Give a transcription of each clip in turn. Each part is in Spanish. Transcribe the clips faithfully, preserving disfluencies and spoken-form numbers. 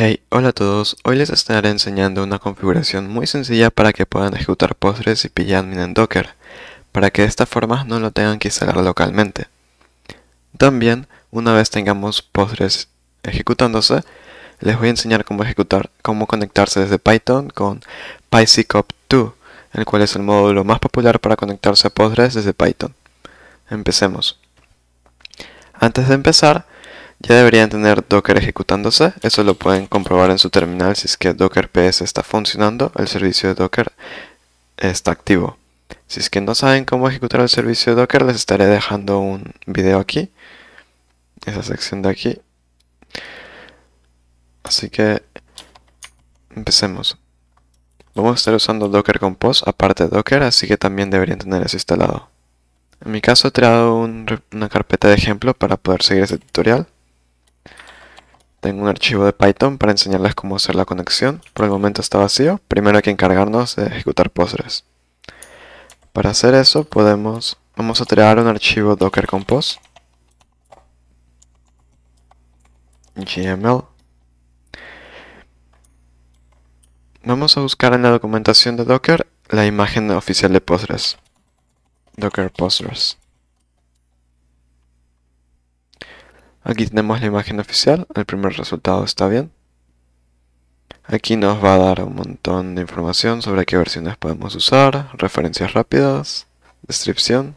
Hey, hola a todos, hoy les estaré enseñando una configuración muy sencilla para que puedan ejecutar Postgres y pgadmin en Docker, para que de esta forma no lo tengan que instalar localmente. También, una vez tengamos Postgres ejecutándose, les voy a enseñar cómo ejecutar, cómo conectarse desde Python con psycopg dos, el cual es el módulo más popular para conectarse a Postgres desde Python. Empecemos. Antes de empezar, ya deberían tener Docker ejecutándose, eso lo pueden comprobar en su terminal si es que Docker P S está funcionando, el servicio de Docker está activo. Si es que no saben cómo ejecutar el servicio de Docker, les estaré dejando un video aquí, esa sección de aquí. Así que empecemos. Vamos a estar usando Docker Compose, aparte de Docker, así que también deberían tener eso instalado. En mi caso he creado un, una carpeta de ejemplo para poder seguir este tutorial. Tengo un archivo de Python para enseñarles cómo hacer la conexión. Por el momento está vacío. Primero hay que encargarnos de ejecutar Postgres. Para hacer eso podemos, vamos a crear un archivo Docker Compose. G M L. Vamos a buscar en la documentación de Docker la imagen oficial de Postgres. Docker Postgres. Aquí tenemos la imagen oficial, el primer resultado está bien. Aquí nos va a dar un montón de información sobre qué versiones podemos usar, referencias rápidas, descripción.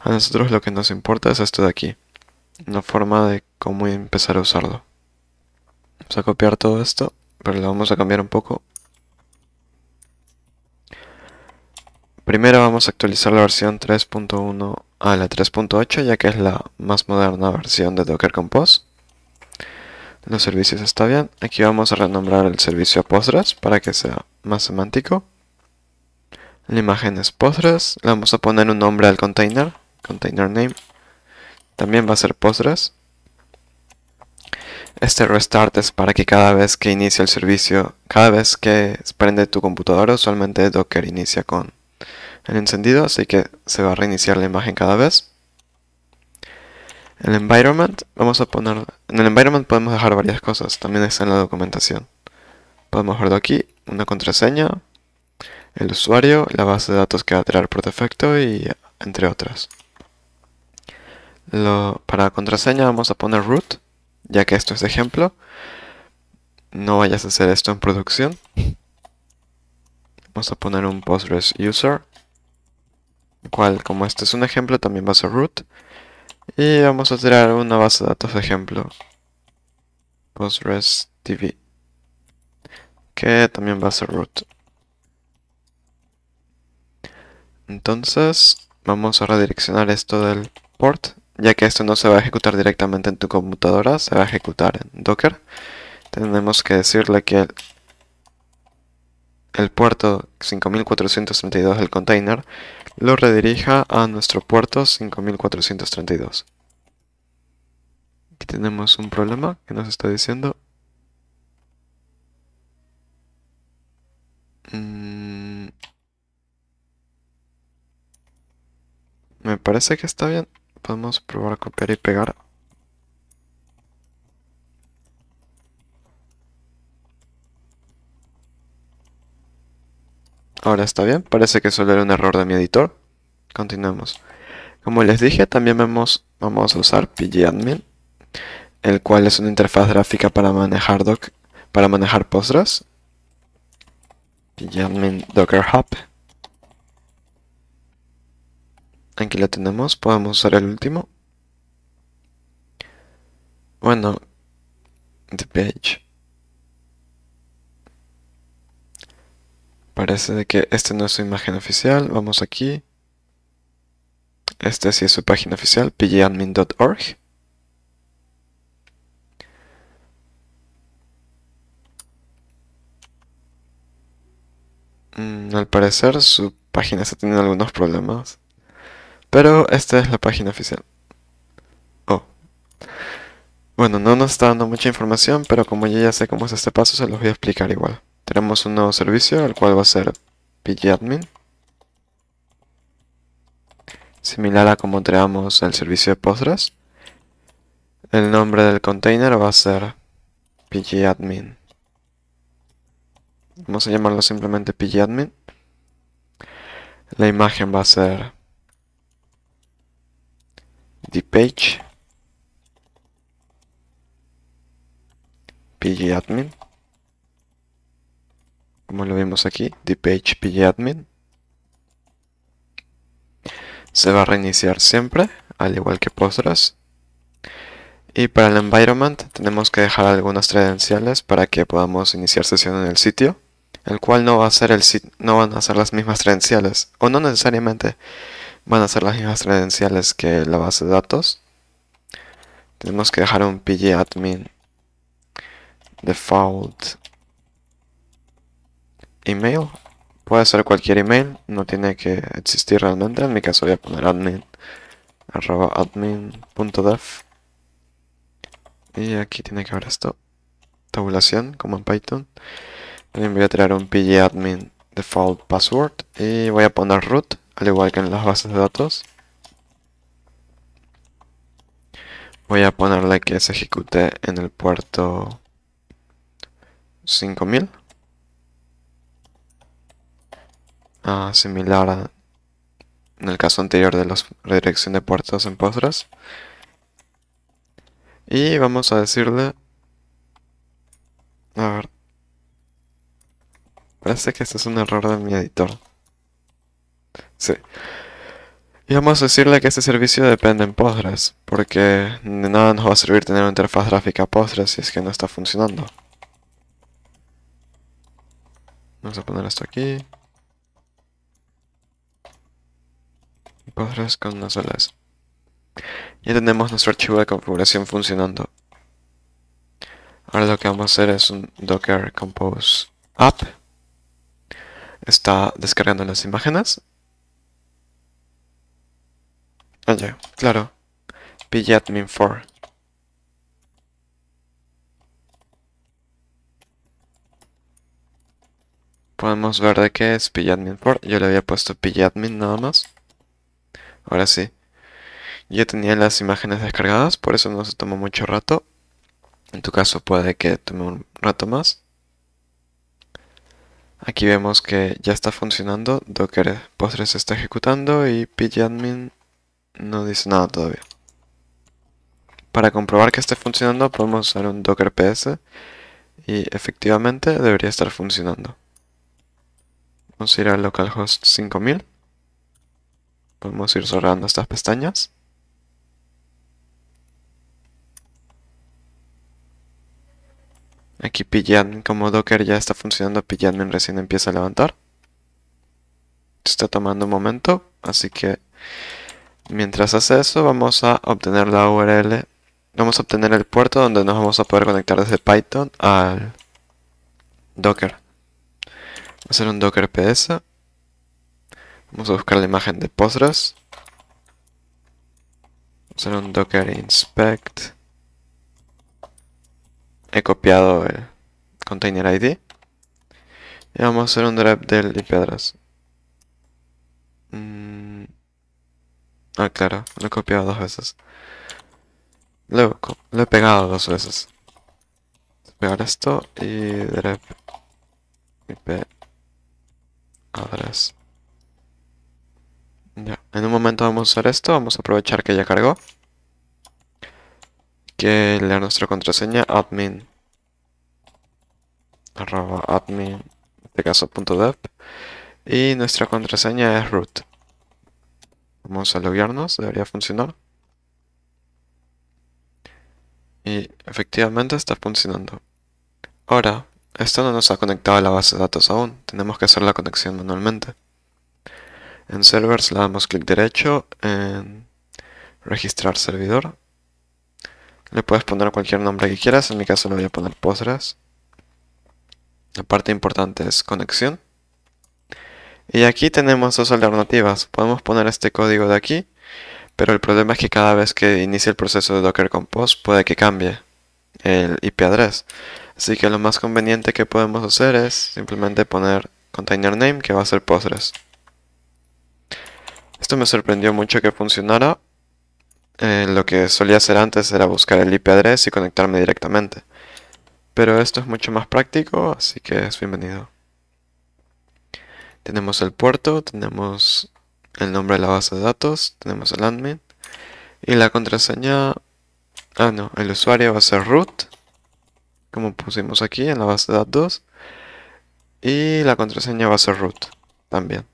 A nosotros lo que nos importa es esto de aquí, una forma de cómo empezar a usarlo. Vamos a copiar todo esto, pero lo vamos a cambiar un poco. Primero vamos a actualizar la versión tres punto uno a la tres punto ocho, ya que es la más moderna versión de Docker Compose. Los servicios está bien. Aquí vamos a renombrar el servicio a Postgres para que sea más semántico. La imagen es Postgres. Le vamos a poner un nombre al container. Container name. También va a ser Postgres. Este restart es para que cada vez que inicia el servicio, cada vez que prende tu computadora, usualmente Docker inicia con el encendido, así que se va a reiniciar la imagen cada vez. El environment, vamos a poner, en el environment podemos dejar varias cosas, también está en la documentación. Podemos verlo aquí, una contraseña, el usuario, la base de datos que va a crear por defecto y entre otras. Lo, para contraseña vamos a poner root, ya que esto es de ejemplo. No vayas a hacer esto en producción. Vamos a poner un Postgres user, cual como este es un ejemplo también va a ser root, y vamos a crear una base de datos de ejemplo Postgres D B, que también va a ser root. Entonces vamos a redireccionar esto del port, ya que esto no se va a ejecutar directamente en tu computadora, se va a ejecutar en Docker. Tenemos que decirle que el puerto cinco mil cuatrocientos treinta y dos del container lo redirija a nuestro puerto cinco mil cuatrocientos treinta y dos. Aquí tenemos un problema que nos está diciendo mm. Me parece que está bien. Podemos probar a copiar y pegar. Ahora está bien, parece que solo era un error de mi editor. Continuamos. Como les dije, también vemos, vamos a usar pgadmin, el cual es una interfaz gráfica para manejar doc, para manejar Postgres. Pgadmin Docker Hub. Aquí lo tenemos, podemos usar el último. Bueno, dpage. Parece de que este no es su imagen oficial, vamos aquí. Este sí es su página oficial, p g admin punto org. Mm, al parecer su página está teniendo algunos problemas, pero esta es la página oficial. Oh. Bueno, no nos está dando mucha información, pero como yo ya sé cómo es este paso, se los voy a explicar igual. Tenemos un nuevo servicio, el cual va a ser pgadmin, similar a como creamos el servicio de Postgres. El nombre del container va a ser pgadmin. Vamos a llamarlo simplemente pgadmin. La imagen va a ser dpage/pgadmin, como lo vimos aquí, dpage/pgadmin. Se va a reiniciar siempre, al igual que Postgres. Y para el environment tenemos que dejar algunas credenciales para que podamos iniciar sesión en el sitio, el cual no va a ser el no van a ser las mismas credenciales, o no necesariamente van a ser las mismas credenciales que la base de datos. Tenemos que dejar un pgadmin default email. Puede ser cualquier email, no tiene que existir realmente. En mi caso voy a poner admin arroba admin.dev. Y aquí tiene que haber esto, tabulación, como en Python. También voy a crear un pgadmin default password y voy a poner root, al igual que en las bases de datos. Voy a ponerle que se ejecute en el puerto cinco mil. Ah, similar a en el caso anterior de la redirección de puertos en Postgres. Y vamos a decirle, a ver, parece que este es un error de mi editor. Sí. Y vamos a decirle que este servicio depende en Postgres, porque de nada nos va a servir tener una interfaz gráfica Postgres si es que no está funcionando. Vamos a poner esto aquí. Postgres con una sola S. Ya tenemos nuestro archivo de configuración funcionando. Ahora lo que vamos a hacer es un Docker Compose app. Está descargando las imágenes. Oye, claro. pgadmin cuatro. Podemos ver de qué es pgadmin cuatro. Yo le había puesto pgadmin nada más. Ahora sí. Yo tenía las imágenes descargadas, por eso no se tomó mucho rato. En tu caso puede que tome un rato más. Aquí vemos que ya está funcionando, Docker Postgres se está ejecutando y pgadmin no dice nada todavía. Para comprobar que esté funcionando podemos usar un docker ps y efectivamente debería estar funcionando. Vamos a ir a localhost cinco mil. Podemos ir cerrando estas pestañas. Aquí pgadmin, como Docker ya está funcionando, pgadmin recién empieza a levantar. Está tomando un momento, así que mientras hace eso vamos a obtener la U R L. Vamos a obtener el puerto donde nos vamos a poder conectar desde Python al Docker. Va a ser un Docker P S. Vamos a buscar la imagen de Postgres. Vamos a hacer un docker inspect. He copiado el container I D. Y vamos a hacer un grep del I P address. Mm. Ah, claro, lo he copiado dos veces. Luego, lo he pegado dos veces. Voy a pegar esto y grep I P address. Ya. En un momento vamos a usar esto, vamos a aprovechar que ya cargó. Que leer nuestra contraseña admin arroba admin, en este caso .dev, y nuestra contraseña es root. Vamos a loguearnos, debería funcionar. Y efectivamente está funcionando. Ahora, esto no nos ha conectado a la base de datos aún, tenemos que hacer la conexión manualmente. En servers le damos clic derecho, en registrar servidor. Le puedes poner cualquier nombre que quieras, en mi caso le voy a poner Postgres. La parte importante es conexión. Y aquí tenemos dos alternativas, podemos poner este código de aquí, pero el problema es que cada vez que inicie el proceso de Docker Compose puede que cambie el I P address. Así que lo más conveniente que podemos hacer es simplemente poner container name, que va a ser Postgres. Esto me sorprendió mucho que funcionara. Eh, lo que solía hacer antes era buscar el I P address y conectarme directamente. pero esto es mucho más práctico, así que es bienvenido. Tenemos el puerto, tenemos el nombre de la base de datos, tenemos el admin y la contraseña. Ah, no, el usuario va a ser root, como pusimos aquí en la base de datos, y la contraseña va a ser root también.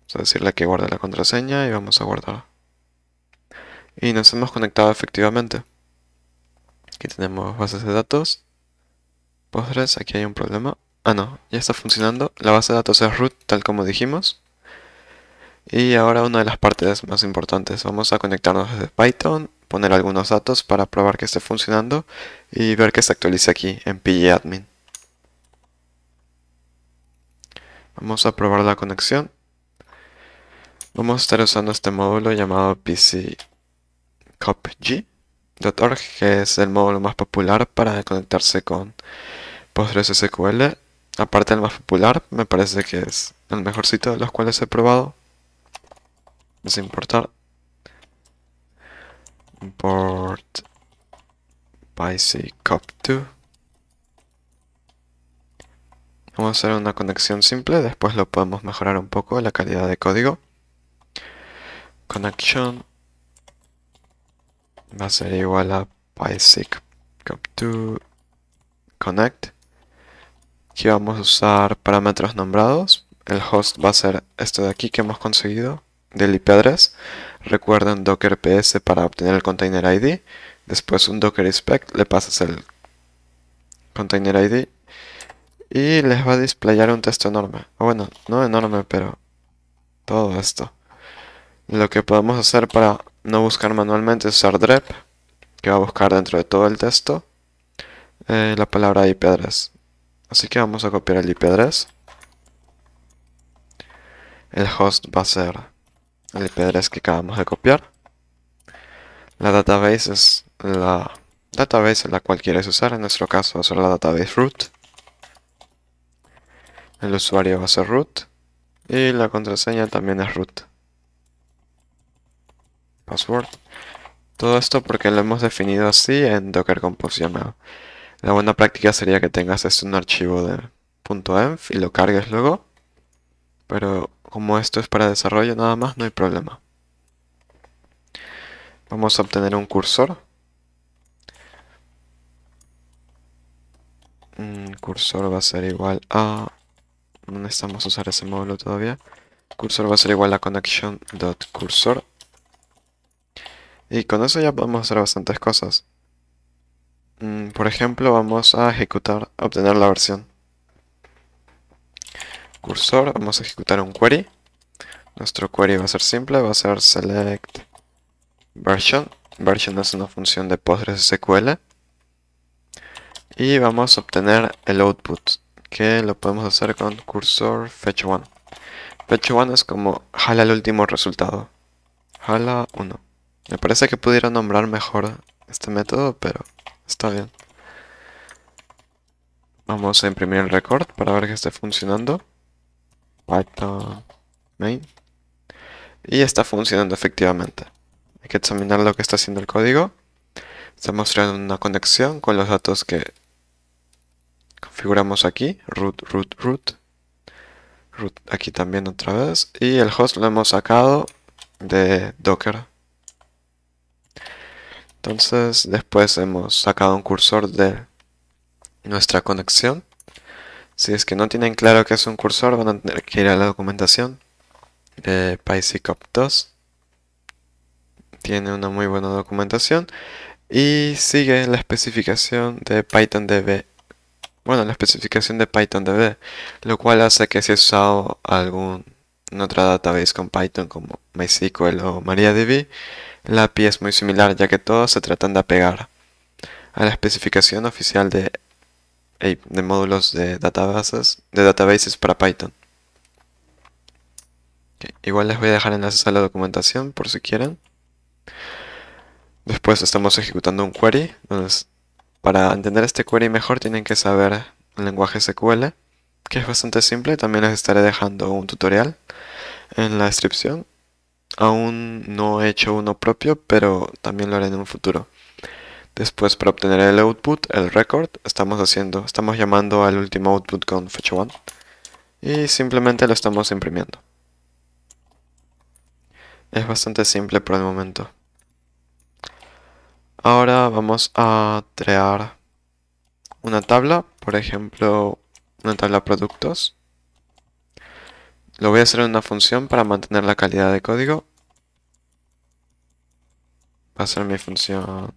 Vamos a decirle que guarde la contraseña y vamos a guardarla. Y nos hemos conectado efectivamente. Aquí tenemos bases de datos, Postgres, aquí hay un problema. Ah no, ya está funcionando. La base de datos es root, tal como dijimos. Y ahora una de las partes más importantes. Vamos a conectarnos desde Python, poner algunos datos para probar que esté funcionando y ver que se actualice aquí en pgadmin. Vamos a probar la conexión. Vamos a estar usando este módulo llamado p g admin punto org, que es el módulo más popular para conectarse con PostgreSQL. Aparte del más popular, me parece que es el mejorcito de los cuales he probado. Sin importar. Import psycopg dos. Vamos a hacer una conexión simple, después lo podemos mejorar un poco la calidad de código. Connection va a ser igual a psycopg dos connect. Aquí vamos a usar parámetros nombrados. El host va a ser esto de aquí que hemos conseguido, del I P address. Recuerden docker ps para obtener el container I D. Después un docker inspect, le pasas el container I D y les va a displayar un texto enorme. O bueno, no enorme, pero todo esto. Lo que podemos hacer para no buscar manualmente es usar grep, que va a buscar dentro de todo el texto eh, la palabra I P address. Así que vamos a copiar el I P address. El host va a ser el I P address que acabamos de copiar. La database es la database en la cual quieres usar. En nuestro caso va a ser la database root. El usuario va a ser root. Y la contraseña también es root. Password. Todo esto porque lo hemos definido así en Docker Compose llamado. La buena práctica sería que tengas este un archivo de .env y lo cargues luego. Pero como esto es para desarrollo nada más, no hay problema. Vamos a obtener un cursor. Un cursor va a ser igual a... No necesitamos usar ese módulo todavía. Cursor va a ser igual a connection.cursor. Y con eso ya podemos hacer bastantes cosas. Mm, por ejemplo, vamos a ejecutar, a obtener la versión. Cursor, vamos a ejecutar un query. Nuestro query va a ser simple, va a ser select version. Version es una función de PostgreSQL. Y vamos a obtener el output, que lo podemos hacer con cursor fetch one. fetch one es como jala el último resultado. Jala uno. Me parece que pudiera nombrar mejor este método, pero está bien. Vamos a imprimir el record para ver que esté funcionando. Python main. Y está funcionando efectivamente. Hay que examinar lo que está haciendo el código. Está mostrando una conexión con los datos que configuramos aquí. Root, root, root. Root aquí también otra vez. Y el host lo hemos sacado de Docker. Entonces después hemos sacado un cursor de nuestra conexión. Si es que no tienen claro que es un cursor, van a tener que ir a la documentación de psycopg dos. Tiene una muy buena documentación y sigue la especificación de Python D B. Bueno, la especificación de Python D B, lo cual hace que si has usado alguna otra database con Python como MySQL o MariaDB, la A P I es muy similar, ya que todos se tratan de apegar a la especificación oficial de de módulos de databases, de databases para Python. Okay. Igual les voy a dejar enlaces a la documentación por si quieren. Después estamos ejecutando un query. Entonces, para entender este query mejor tienen que saber el lenguaje S Q L, que es bastante simple. También les estaré dejando un tutorial en la descripción. Aún no he hecho uno propio, pero también lo haré en un futuro. Después, para obtener el output, el record, estamos haciendo, estamos llamando al último output con fecha uno y simplemente lo estamos imprimiendo. Es bastante simple por el momento. Ahora vamos a crear una tabla, por ejemplo, una tabla productos. Lo voy a hacer en una función para mantener la calidad de código. Va a ser mi función.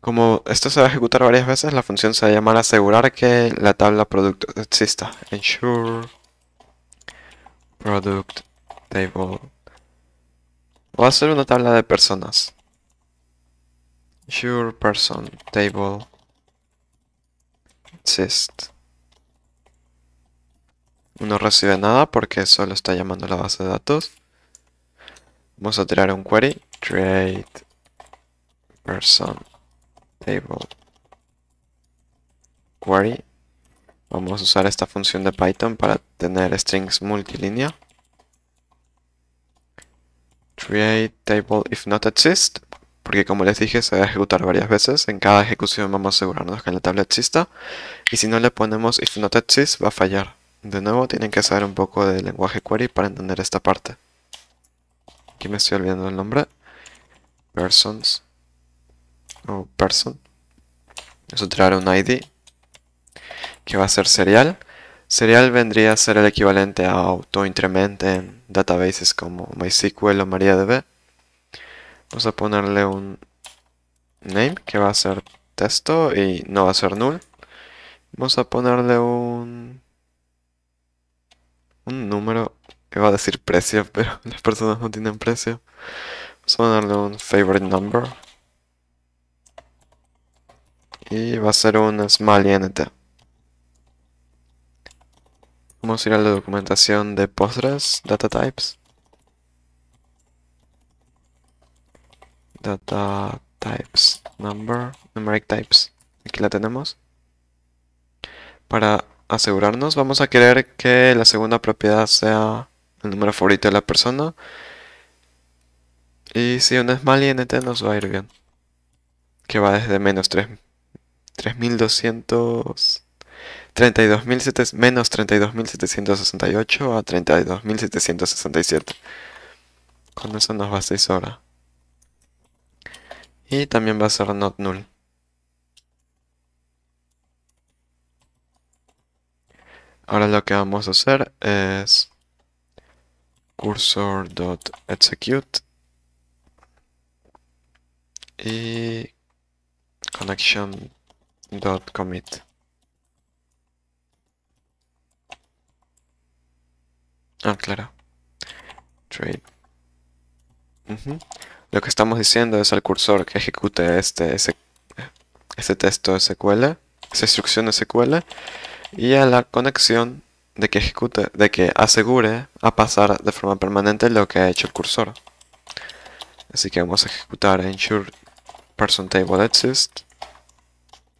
Como esto se va a ejecutar varias veces, la función se va a llamar asegurar que la tabla productos exista. Ensure product table. Voy a hacer una tabla de personas. Ensure person table exist. No recibe nada porque solo está llamando la base de datos. Vamos a tirar un query. Create person table query. Vamos a usar esta función de Python para tener strings multilínea. Create table if not exist, porque como les dije se va a ejecutar varias veces. En cada ejecución vamos a asegurarnos que la tabla exista, y si no le ponemos if not exist va a fallar. De nuevo, tienen que saber un poco de lenguaje query para entender esta parte. Aquí me estoy olvidando el nombre. Persons. O person. Vamos a crear un I D. Que va a ser serial. Serial vendría a ser el equivalente a autoincrement en databases como MySQL o MariaDB. Vamos a ponerle un name que va a ser texto y no va a ser null. Vamos a ponerle un... un número, iba a decir precio, pero las personas no tienen precio. Vamos a ponerle un favorite number. Y va a ser un small int. Vamos a ir a la documentación de Postgres, data types. Data types, number, numeric types. Aquí la tenemos. Para asegurarnos, vamos a querer que la segunda propiedad sea el número favorito de la persona. Y si un small int nos va a ir bien. Que va desde menos tres mil doscientos... treinta y dos mil setecientos... menos treinta y dos mil setecientos sesenta y ocho a treinta y dos mil setecientos sesenta y siete. Con eso nos va a seis horas. Y también va a ser not null. Ahora lo que vamos a hacer es cursor.execute y connection.commit. Ah, claro. Trade. Uh-huh. Lo que estamos diciendo es al cursor que ejecute este, ese, este texto S Q L, esa instrucción S Q L. Y a la conexión de que ejecute, de que asegure a pasar de forma permanente lo que ha hecho el cursor. Así que vamos a ejecutar ensure person table exist.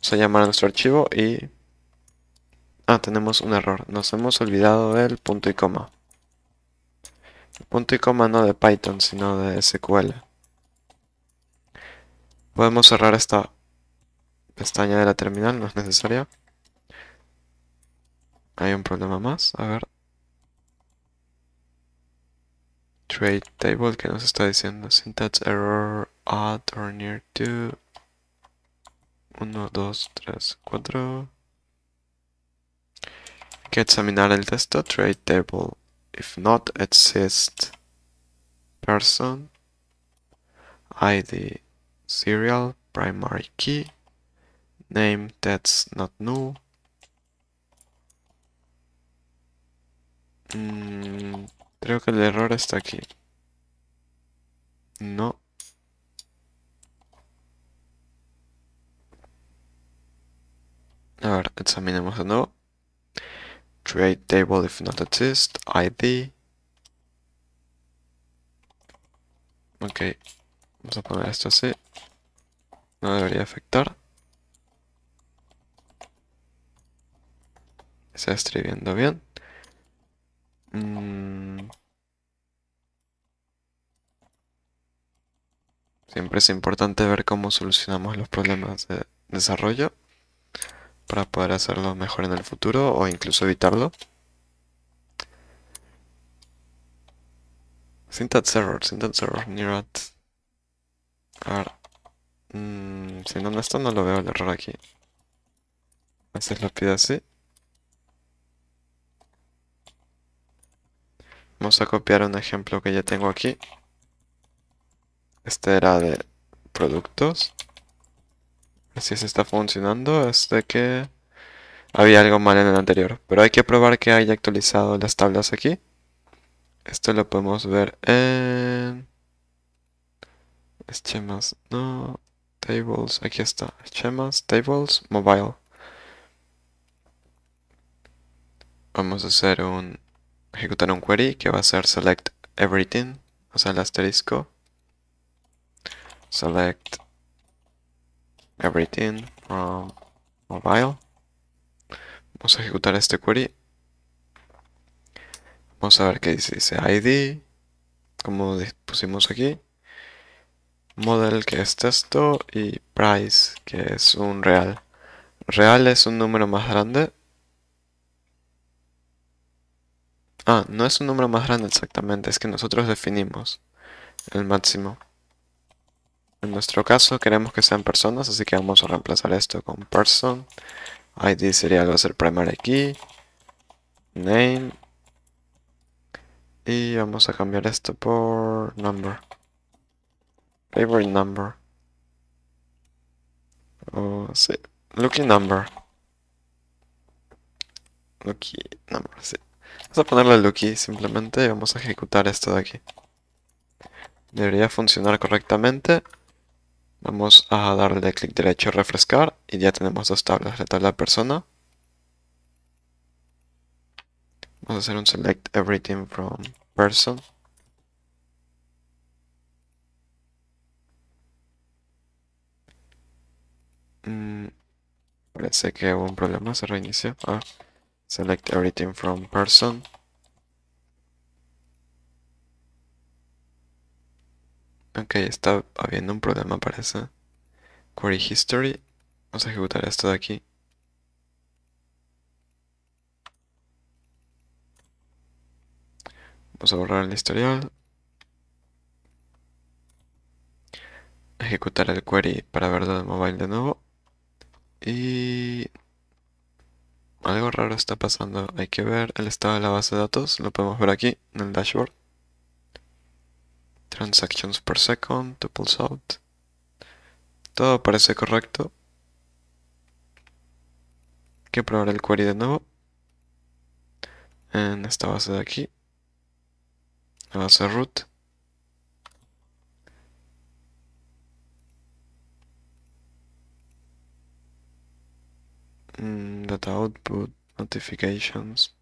Vamos a llamar a nuestro archivo y... ah, tenemos un error. Nos hemos olvidado del punto y coma. El punto y coma no de Python, sino de S Q L. Podemos cerrar esta pestaña de la terminal, no es necesaria. Hay un problema más, a ver. Trade table, que nos está diciendo syntax error at or near to uno, dos, tres, cuatro. Hay que examinar el texto. Trade table if not exist person I D serial primary key name that's not null. Creo que el error está aquí. No. A ver, examinemos de nuevo. Create table if not exist. I D. Ok. Vamos a poner esto así. No debería afectar. Está escribiendo bien. Siempre es importante ver cómo solucionamos los problemas de desarrollo para poder hacerlo mejor en el futuro o incluso evitarlo. Syntax error, syntax error, near at. A ver, mmm, si no, esto no lo veo el error aquí. A veces lo pide así. Vamos a copiar un ejemplo que ya tengo aquí. Este era de productos. Así se está funcionando. Es de que había algo mal en el anterior, pero hay que probar que haya actualizado las tablas aquí. Esto lo podemos ver en esquemas, no, tables, aquí está, esquemas, tables, mobile. Vamos a hacer un, ejecutar un query que va a ser select everything, o sea el asterisco, select everything from mobile. Vamos a ejecutar este query. Vamos a ver qué dice, dice I D, como pusimos aquí, model que es texto y price que es un real. Real es un número más grande. Ah, no es un número más grande exactamente, es que nosotros definimos el máximo. En nuestro caso queremos que sean personas, así que vamos a reemplazar esto con person. I D sería algo, va a ser primary key, name. Y vamos a cambiar esto por number. Favorite number. Oh, sí. Lucky number. Lucky number, sí. Vamos a ponerle lucky simplemente y vamos a ejecutar esto de aquí. Debería funcionar correctamente. Vamos a darle clic derecho a refrescar y ya tenemos dos tablas. La tabla persona. Vamos a hacer un select everything from person. Mm, parece que hubo un problema, se reinició. Ah, select everything from person. Ok, está habiendo un problema, parece. Query history. Vamos a ejecutar esto de aquí. Vamos a borrar el historial, ejecutar el query para verlo de mobile de nuevo y algo raro está pasando, hay que ver el estado de la base de datos, lo podemos ver aquí en el dashboard, transactions per second, tuples out, todo parece correcto, hay que probar el query de nuevo en esta base de aquí. Va a ser root. Mm, data output, notifications.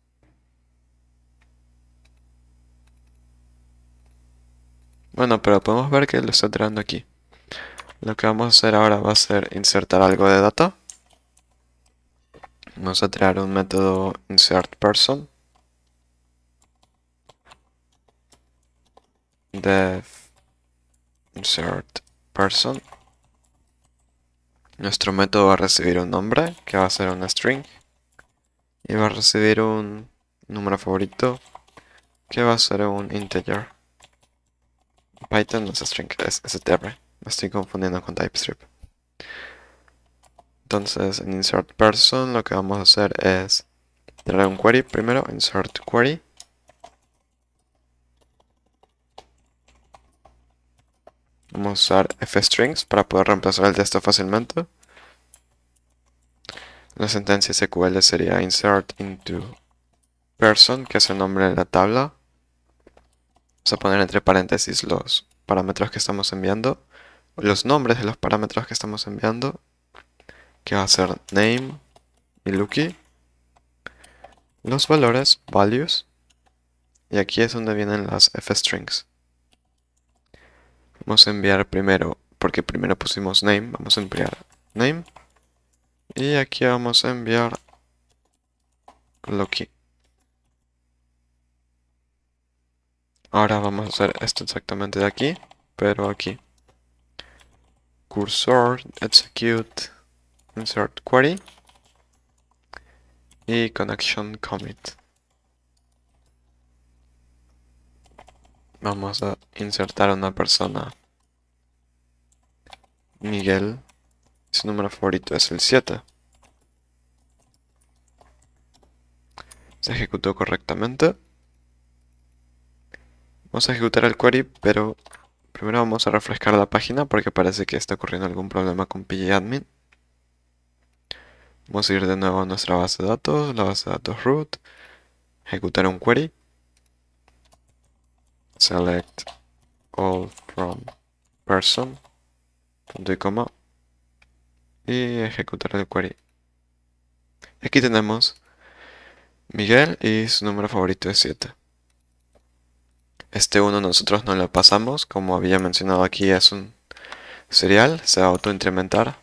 Bueno, pero podemos ver que lo está tirando aquí. Lo que vamos a hacer ahora va a ser insertar algo de data. Vamos a crear un método insertPerson. Def insert person. Nuestro método va a recibir un nombre que va a ser una string y va a recibir un número favorito que va a ser un integer. Python no es string, es str. Me estoy confundiendo con TypeScript. Entonces en insert person lo que vamos a hacer es crear un query primero, insert query. Vamos a usar fstrings para poder reemplazar el texto fácilmente. La sentencia S Q L sería insert into person, que es el nombre de la tabla. Vamos a poner entre paréntesis los parámetros que estamos enviando, los nombres de los parámetros que estamos enviando, que va a ser name y lucky. Los valores, values, y aquí es donde vienen las fstrings. Vamos a enviar primero, porque primero pusimos name, vamos a enviar name. Y aquí vamos a enviar lucky. Ahora vamos a hacer esto exactamente de aquí, pero aquí. cursor, execute, insert query y connection commit. Vamos a insertar a una persona. Miguel, su número favorito es el siete. Se ejecutó correctamente. Vamos a ejecutar el query, pero primero vamos a refrescar la página porque parece que está ocurriendo algún problema con pgadmin. Vamos a ir de nuevo a nuestra base de datos, la base de datos root, ejecutar un query, select all from person, punto y coma, y ejecutar el query. Aquí tenemos Miguel y su número favorito es siete. Este uno nosotros no lo pasamos, como había mencionado aquí es un serial, se va a autoincrementar.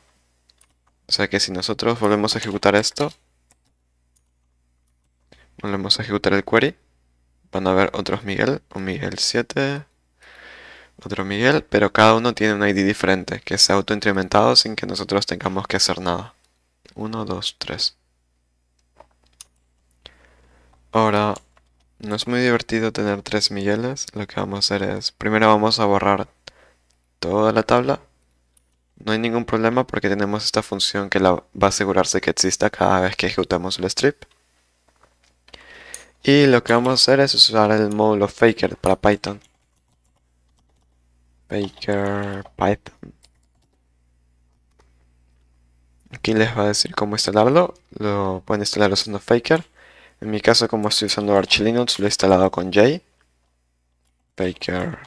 O sea que si nosotros volvemos a ejecutar esto, volvemos a ejecutar el query, van a ver otros Miguel, un Miguel siete, otro Miguel, pero cada uno tiene un I D diferente, que se ha autoincrementado sin que nosotros tengamos que hacer nada. uno, dos, tres. Ahora, no es muy divertido tener tres Migueles. Lo que vamos a hacer es, primero vamos a borrar toda la tabla. No hay ningún problema porque tenemos esta función que la va a asegurarse que exista cada vez que ejecutamos el strip. Y lo que vamos a hacer es usar el módulo Faker para Python. Faker Python. Aquí les va a decir cómo instalarlo. Lo pueden instalar usando Faker. En mi caso, como estoy usando Arch Linux, lo he instalado con J. Faker.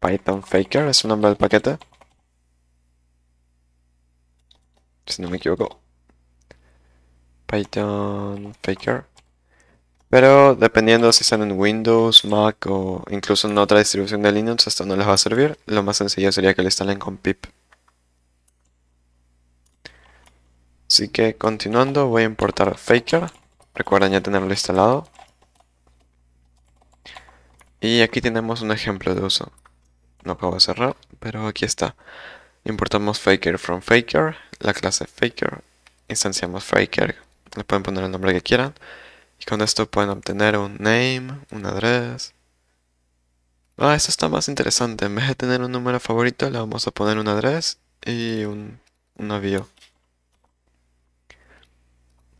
Python Faker es el nombre del paquete, si no me equivoco. Python Faker. Pero dependiendo si están en Windows, Mac o incluso en otra distribución de Linux, esto no les va a servir. Lo más sencillo sería que lo instalen con pip. Así que continuando, voy a importar Faker. Recuerden ya tenerlo instalado. Y aquí tenemos un ejemplo de uso. No acabo de cerrar, pero aquí está. Importamos Faker from Faker, la clase Faker. Instanciamos Faker, le pueden poner el nombre que quieran. Y con esto pueden obtener un name, un address. Ah, esto está más interesante. En vez de tener un número favorito, le vamos a poner un address y un, un avión.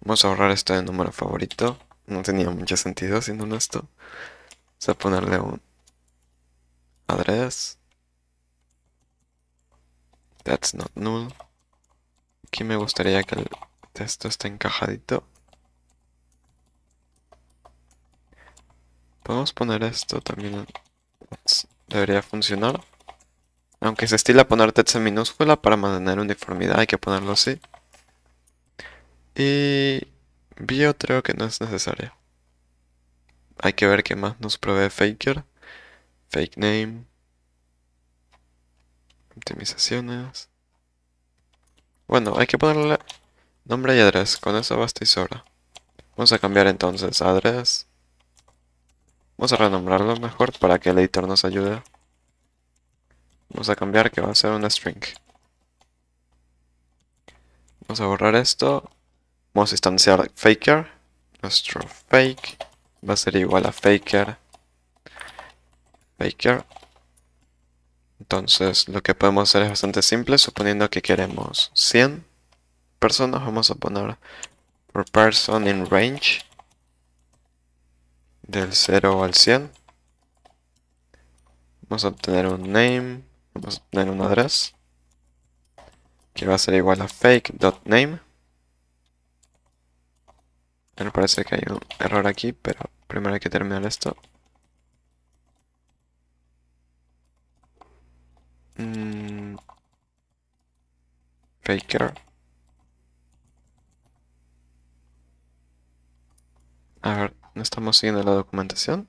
Vamos a ahorrar esto de número favorito. No tenía mucho sentido siendo honesto. Vamos a ponerle un address. That's not null. Aquí me gustaría que el texto esté encajadito. Podemos poner esto también. Debería funcionar. Aunque se estila poner text en minúscula para mantener uniformidad, hay que ponerlo así. Y vi otro que no es necesario. Hay que ver qué más nos provee Faker. Fake name. Optimizaciones. Bueno, hay que ponerle nombre y address. Con eso basta y sobra. Vamos a cambiar entonces a address. Vamos a renombrarlo mejor para que el editor nos ayude. Vamos a cambiar que va a ser una string. Vamos a borrar esto. Vamos a instanciar Faker. Nuestro fake va a ser igual a Faker. Faker. Entonces lo que podemos hacer es bastante simple. Suponiendo que queremos cien personas, vamos a poner per person in range del cero al cien. Vamos a obtener un name. Vamos a obtener un address que va a ser igual a fake.name. Me parece que hay un error aquí, pero primero hay que terminar esto. Mm. Faker. A ver, no estamos siguiendo la documentación.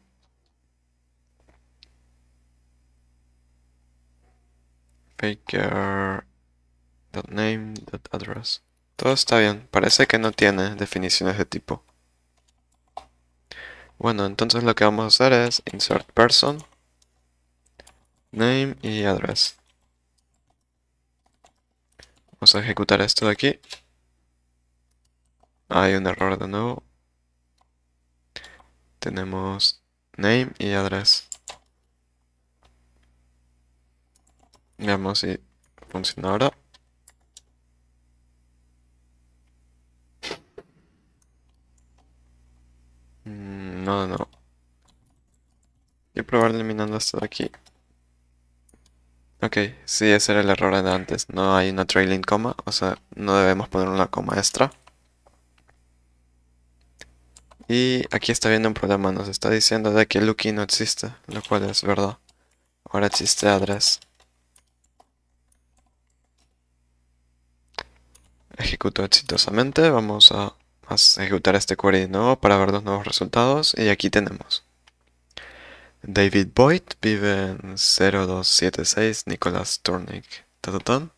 Faker.name.address. Todo está bien, parece que no tiene definiciones de tipo. Bueno, entonces lo que vamos a hacer es insert person, name y address. Vamos a ejecutar esto de aquí. Hay un error de nuevo. Tenemos name y address. Veamos si funciona ahora. No, no. Voy a probar eliminando esto de aquí. Ok, sí, ese era el error de antes. No hay una trailing coma, o sea, no debemos poner una coma extra. Y aquí está viendo un problema, nos está diciendo de que Lucky no existe, lo cual es verdad. Ahora existe address. Ejecuto exitosamente, vamos a, a ejecutar este query de nuevo para ver los nuevos resultados. Y aquí tenemos. David Boyd vive en cero dos siete seis Nicolás Turnick. Tatatán.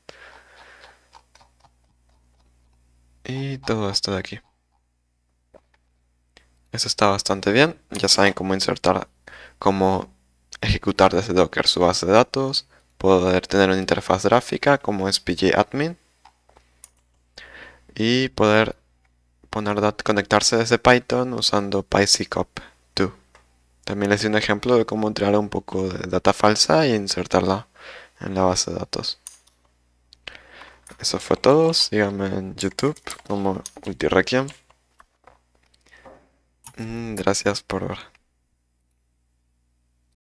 Y todo esto de aquí. Eso está bastante bien. Ya saben cómo insertar, cómo ejecutar desde Docker su base de datos. Poder tener una interfaz gráfica como es pgadmin. Y poder poner conectarse desde Python usando psycopg dos. También les di un ejemplo de cómo crear un poco de data falsa e insertarla en la base de datos. Eso fue todo. Síganme en YouTube como Ultirequiem. Gracias por ver.